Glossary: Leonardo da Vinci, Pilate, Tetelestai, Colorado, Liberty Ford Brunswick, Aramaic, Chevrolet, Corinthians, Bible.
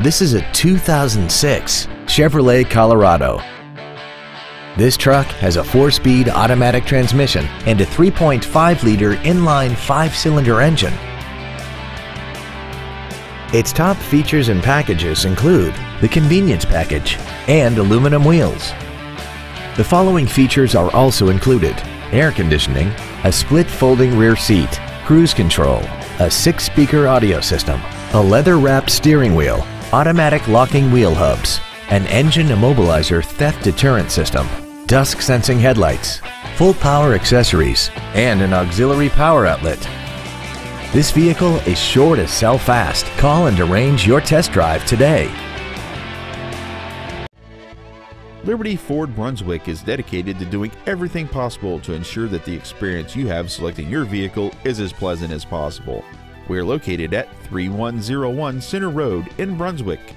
This is a 2006 Chevrolet Colorado. This truck has a 4-speed automatic transmission and a 3.5-liter inline 5-cylinder engine. Its top features and packages include the convenience package and aluminum wheels. The following features are also included: air conditioning, a split folding rear seat, cruise control, a 6-speaker audio system, a leather-wrapped steering wheel, automatic locking wheel hubs, an engine immobilizer theft deterrent system, dusk sensing headlights, full power accessories, and an auxiliary power outlet. This vehicle is sure to sell fast. Call and arrange your test drive today. Liberty Ford Brunswick is dedicated to doing everything possible to ensure that the experience you have selecting your vehicle is as pleasant as possible. We are located at 3101 Center Road in Brunswick.